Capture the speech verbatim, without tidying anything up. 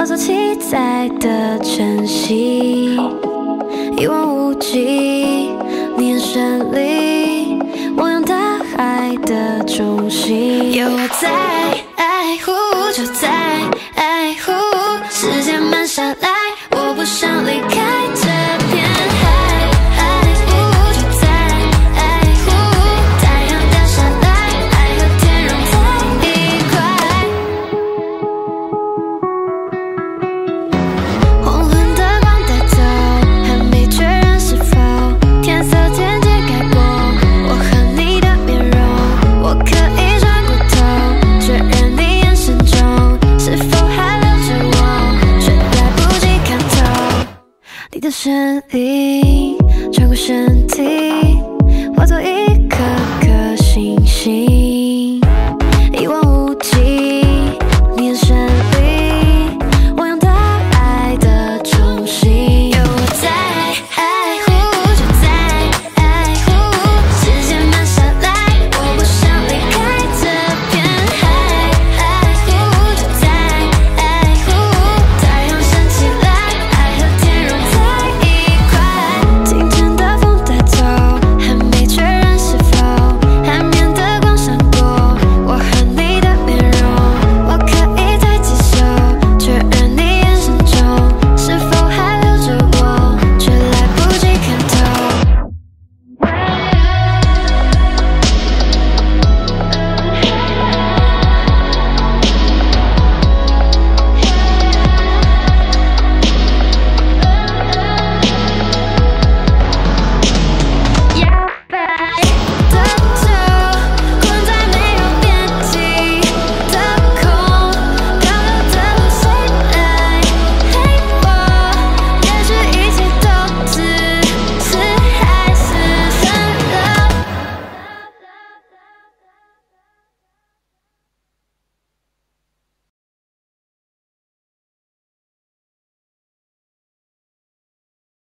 我所期待的晨曦一望无际，你眼神里汪洋大海的中心，有我在爱护，就在爱护，时间慢下来，我不想离开这片海。 你的身影穿过身体，化作一。